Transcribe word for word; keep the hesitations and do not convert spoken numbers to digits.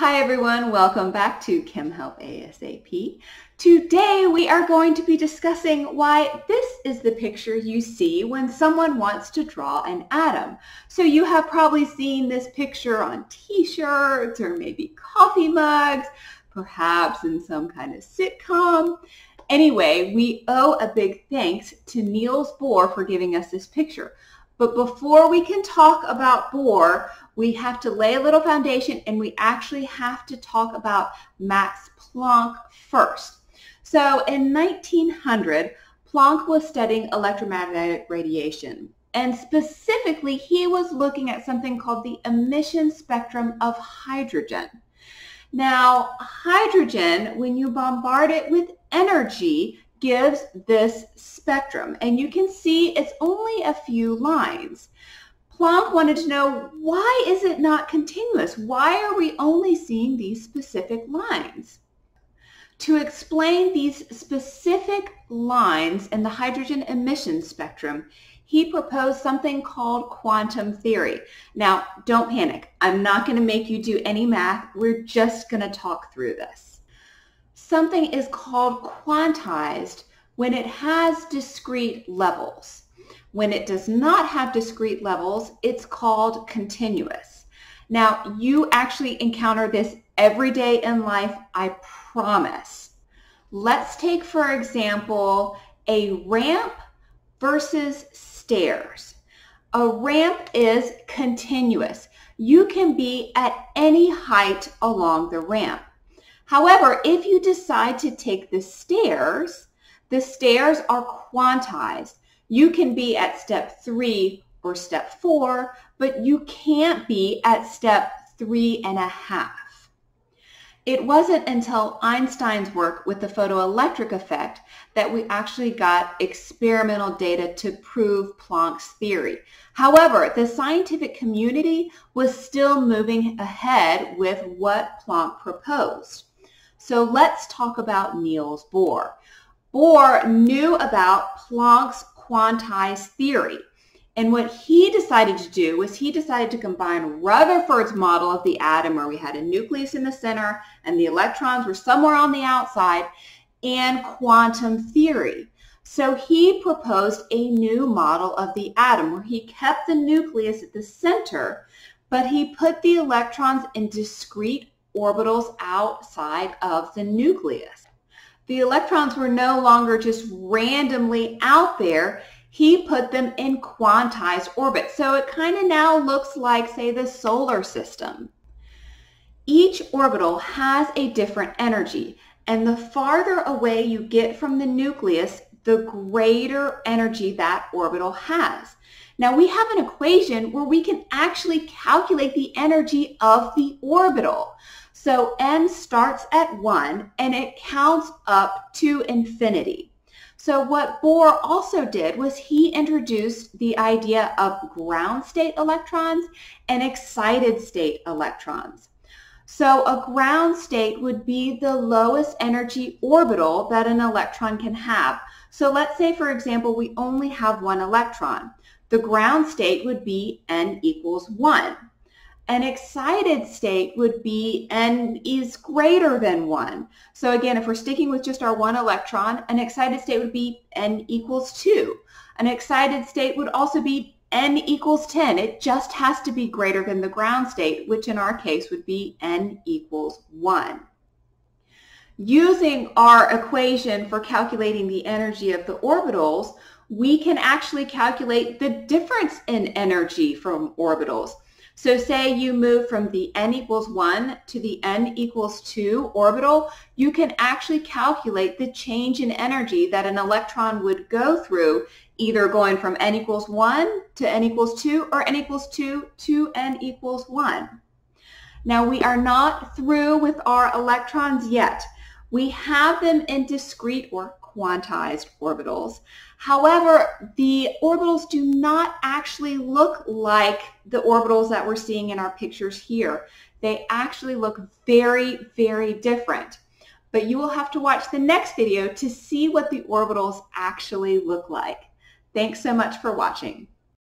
Hi everyone, welcome back to Chem Help ASAP. Today we are going to be discussing why this is the picture you see when someone wants to draw an atom. So you have probably seen this picture on t-shirts or maybe coffee mugs, perhaps in some kind of sitcom. Anyway, we owe a big thanks to Niels Bohr for giving us this picture. But before we can talk about Bohr, we have to lay a little foundation, and we actually have to talk about Max Planck first. So in nineteen hundred, Planck was studying electromagnetic radiation, and specifically he was looking at something called the emission spectrum of hydrogen. Now, hydrogen, when you bombard it with energy, gives this spectrum, and you can see it's only a few lines. Planck wanted to know, why is it not continuous? Why are we only seeing these specific lines? To explain these specific lines in the hydrogen emission spectrum, he proposed something called quantum theory. Now, don't panic. I'm not going to make you do any math. We're just going to talk through this. Something is called quantized when it has discrete levels. When it does not have discrete levels, it's called continuous. Now, you actually encounter this every day in life, I promise. Let's take, for example, a ramp versus stairs. A ramp is continuous. You can be at any height along the ramp. However, if you decide to take the stairs, the stairs are quantized. You can be at step three or step four, but you can't be at step three and a half. It wasn't until Einstein's work with the photoelectric effect that we actually got experimental data to prove Planck's theory. However, the scientific community was still moving ahead with what Planck proposed. So let's talk about Niels Bohr. Bohr knew about Planck's quantized theory. And what he decided to do was he decided to combine Rutherford's model of the atom, where we had a nucleus in the center and the electrons were somewhere on the outside, and quantum theory. So he proposed a new model of the atom where he kept the nucleus at the center, but he put the electrons in discrete orbitals outside of the nucleus. The electrons were no longer just randomly out there. He put them in quantized orbit. So it kind of now looks like, say, the solar system. Each orbital has a different energy, and the farther away you get from the nucleus, the greater energy that orbital has. Now, we have an equation where we can actually calculate the energy of the orbital. So n starts at one and it counts up to infinity. So what Bohr also did was he introduced the idea of ground state electrons and excited state electrons. So a ground state would be the lowest energy orbital that an electron can have. So let's say, for example, we only have one electron. The ground state would be n equals one. An excited state would be n is greater than one. So again, if we're sticking with just our one electron, an excited state would be n equals two. An excited state would also be n equals ten. It just has to be greater than the ground state, which in our case would be n equals one. Using our equation for calculating the energy of the orbitals, we can actually calculate the difference in energy from orbitals. So say you move from the n equals one to the n equals two orbital, you can actually calculate the change in energy that an electron would go through, either going from n equals one to n equals two, or n equals two to n equals one. Now, we are not through with our electrons yet. We have them in discrete or quantized orbitals. However, the orbitals do not actually look like the orbitals that we're seeing in our pictures here. They actually look very, very different. But you will have to watch the next video to see what the orbitals actually look like. Thanks so much for watching.